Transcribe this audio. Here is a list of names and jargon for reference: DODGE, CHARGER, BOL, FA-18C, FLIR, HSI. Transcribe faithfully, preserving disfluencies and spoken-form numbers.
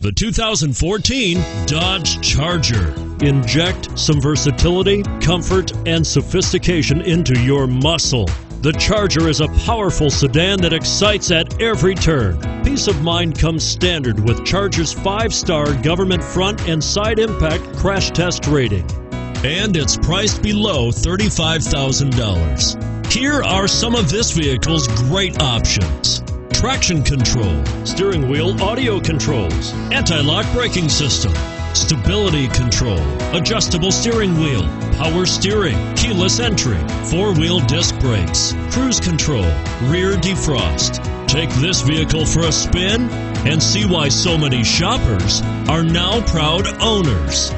The two thousand fourteen Dodge Charger. Inject some versatility, comfort, and sophistication into your muscle. The Charger is a powerful sedan that excites at every turn. Peace of mind comes standard with Charger's five-star government front and side impact crash test rating. And it's priced below thirty-five thousand dollars. Here are some of this vehicle's great options. Traction control, steering wheel audio controls, anti-lock braking system, stability control, adjustable steering wheel, power steering, keyless entry, four-wheel disc brakes, cruise control, rear defrost. Take this vehicle for a spin and see why so many shoppers are now proud owners.